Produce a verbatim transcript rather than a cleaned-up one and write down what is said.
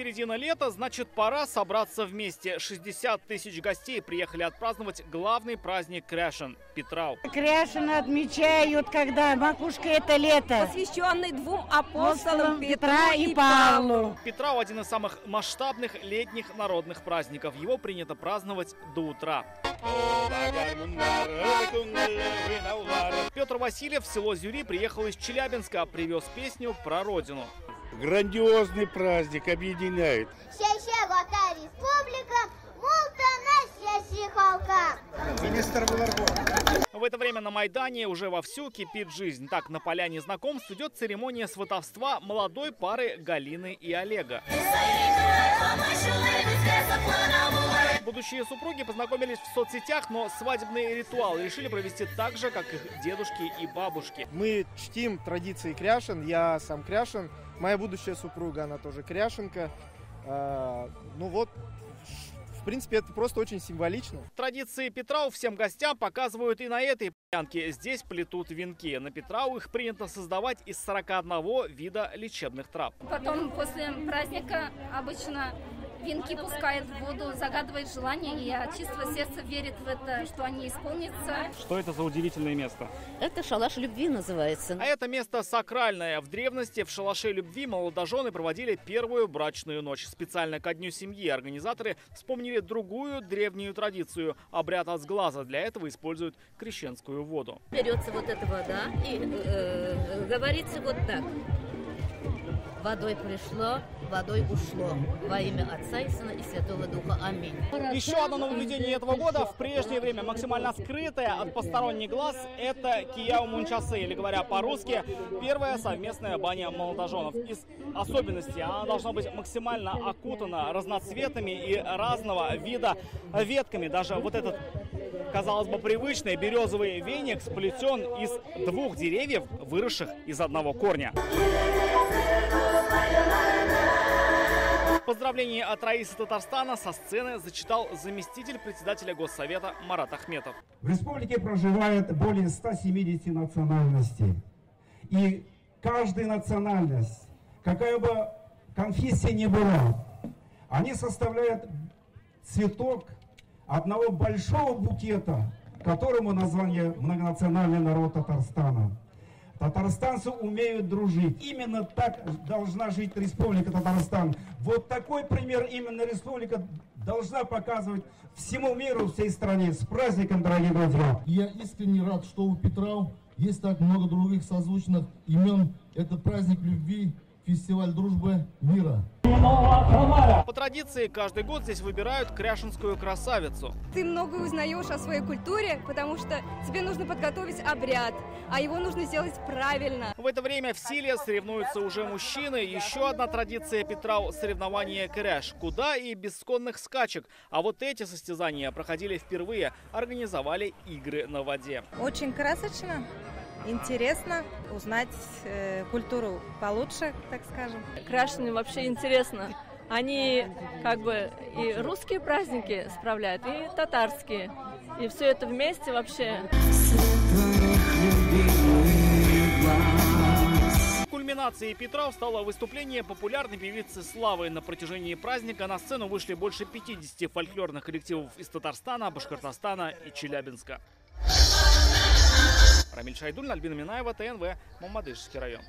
середина лета, значит, пора собраться вместе. шестьдесят тысяч гостей приехали отпраздновать главный праздник Кряшен – Питрау. Кряшен отмечают, когда макушка – это лето. Посвященный двум апостолам Петра и Павлу. Питрау – один из самых масштабных летних народных праздников. Его принято праздновать до утра. Петр Васильев в село Зюри приехал из Челябинска, привез песню про родину. Грандиозный праздник объединяет. Министр Беларгона. В это время на Майдане уже вовсю кипит жизнь. Так, на поляне знакомств идет церемония сватовства молодой пары Галины и Олега. Будущие супруги познакомились в соцсетях, но свадебный ритуал решили провести так же, как их дедушки и бабушки. Мы чтим традиции Кряшен. Я сам Кряшен. Моя будущая супруга, она тоже кряшенка. Ну вот... В принципе, это просто очень символично. Традиции Питрау всем гостям показывают и на этой полянке. Здесь плетут венки. На Питрау их принято создавать из сорока одного вида лечебных трав. Потом, после праздника, обычно венки пускают в воду, загадывают желание, и от чистого сердца верит в это, что они исполнятся. Что это за удивительное место? Это шалаш любви называется. А это место сакральное. В древности в шалаше любви молодожены проводили первую брачную ночь. Специально ко дню семьи организаторы вспомнили другую древнюю традицию. Обряд от сглаза. Для этого используют крещенскую воду. Берется вот эта вода и э, говорится вот так. Водой пришло, водой ушло. Во имя Отца и Сына и Святого Духа. Аминь. Еще одно нововведение этого года, в прежнее время максимально скрытое от посторонних глаз, это Кияу Мунчасе, или, говоря по-русски, первая совместная баня молодоженов. Из особенностей она должна быть максимально окутана разноцветами и разного вида ветками. Даже вот этот, казалось бы, привычный березовый веник сплетен из двух деревьев, выросших из одного корня. Поздравление от Раисы Татарстана со сцены зачитал заместитель председателя Госсовета Марат Ахметов. В республике проживает более ста семидесяти национальностей. И каждая национальность, какая бы конфессия ни была, они составляют цветок одного большого букета, которому название «Многонациональный народ Татарстана». Татарстанцы умеют дружить. Именно так должна жить Республика Татарстан. Вот такой пример именно Республика должна показывать всему миру, всей стране. С праздником, дорогие друзья! Я искренне рад, что у Питрау есть так много других созвучных имен. Это праздник любви, фестиваль дружбы, мира. По традиции, каждый год здесь выбирают кряшенскую красавицу. Ты многое узнаешь о своей культуре, потому что тебе нужно подготовить обряд, а его нужно сделать правильно. В это время в силе соревнуются уже мужчины. Еще одна традиция Питрау – соревнования кряш. Куда и бесконных скачек. А вот эти состязания проходили впервые. Организовали игры на воде. Очень красочно. Интересно узнать э, культуру получше, так скажем. Кряшены вообще интересно. Они как бы и русские праздники справляют, и татарские. И все это вместе вообще. Кульминацией Питрау стало выступление популярной певицы Славы. На протяжении праздника на сцену вышли больше пятидесяти фольклорных коллективов из Татарстана, Башкортостана и Челябинска. Рамиль Шайдуллин, Альбина Минаева, Т Н В, Мамадышский район.